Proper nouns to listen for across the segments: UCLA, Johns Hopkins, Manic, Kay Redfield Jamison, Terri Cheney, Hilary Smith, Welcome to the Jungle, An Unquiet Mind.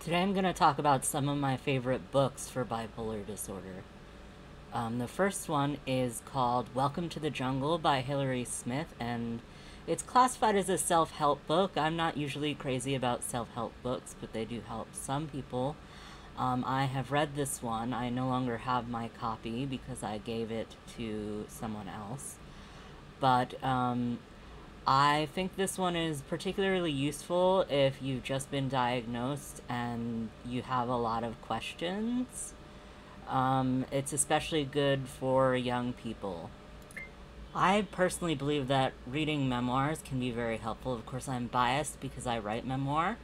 Today I'm going to talk about some of my favorite books for bipolar disorder. The first one is called Welcome to the Jungle by Hilary Smith, and it's classified as a self-help book. I'm not usually crazy about self-help books, but they do help some people. I have read this one. I no longer have my copy because I gave it to someone else. But I think this one is particularly useful if you've just been diagnosed and you have a lot of questions. It's especially good for young people. I personally believe that reading memoirs can be very helpful. Of course, I'm biased because I write memoir,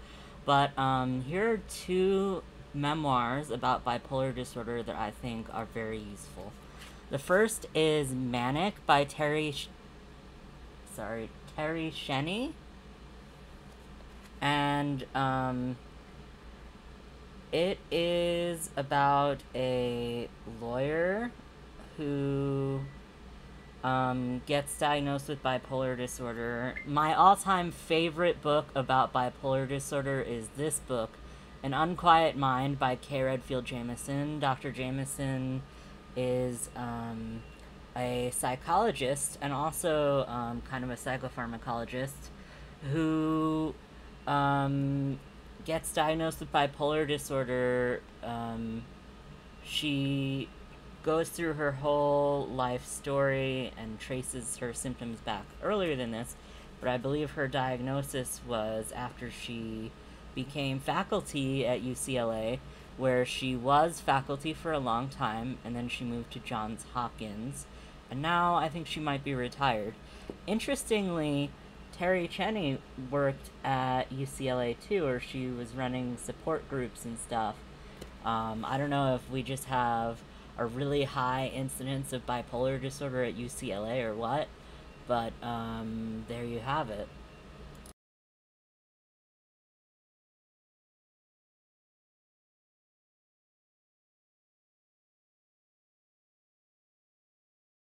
but here are two memoirs about bipolar disorder that I think are very useful. The first is Manic by Terri Cheney, and it is about a lawyer who gets diagnosed with bipolar disorder. My all-time favorite book about bipolar disorder is this book, An Unquiet Mind by Kay Redfield Jamison. Dr. Jamison is a psychologist and also kind of a psychopharmacologist who gets diagnosed with bipolar disorder. She goes through her whole life story and traces her symptoms back earlier than this, but I believe her diagnosis was after she became faculty at UCLA, where she was faculty for a long time, and then she moved to Johns Hopkins, and now I think she might be retired. Interestingly, Terri Cheney worked at UCLA too, or she was running support groups and stuff. I don't know if we just have a really high incidence of bipolar disorder at UCLA or what, but there you have it.